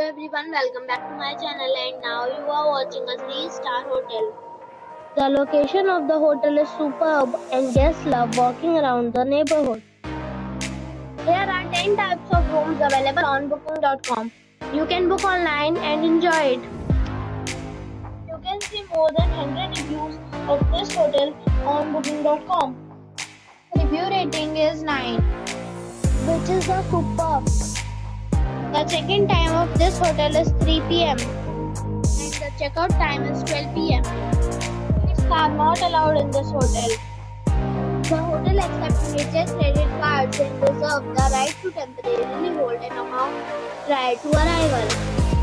Hello everyone, welcome back to my channel, and now you are watching a 3-star hotel. The location of the hotel is superb and guests love walking around the neighborhood. There are 10 types of rooms available on booking.com. You can book online and enjoy it. You can see more than 100 reviews of this hotel on booking.com. Review rating is 9, which is a superb. The check-in time of this hotel is 3 p.m. and the check-out time is 12 p.m. Pets are not allowed in this hotel. The hotel accepts major credit cards and reserves the right to temporarily hold an amount prior to arrival.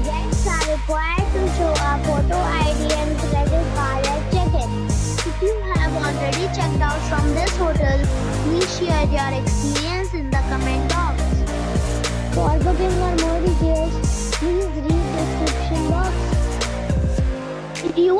Guests are required to show a photo ID and credit card at check-in. If you have already checked out from this hotel, please share your experience in the comment box. For booking or more details, please read the description box. If you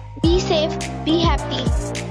Be safe, be happy.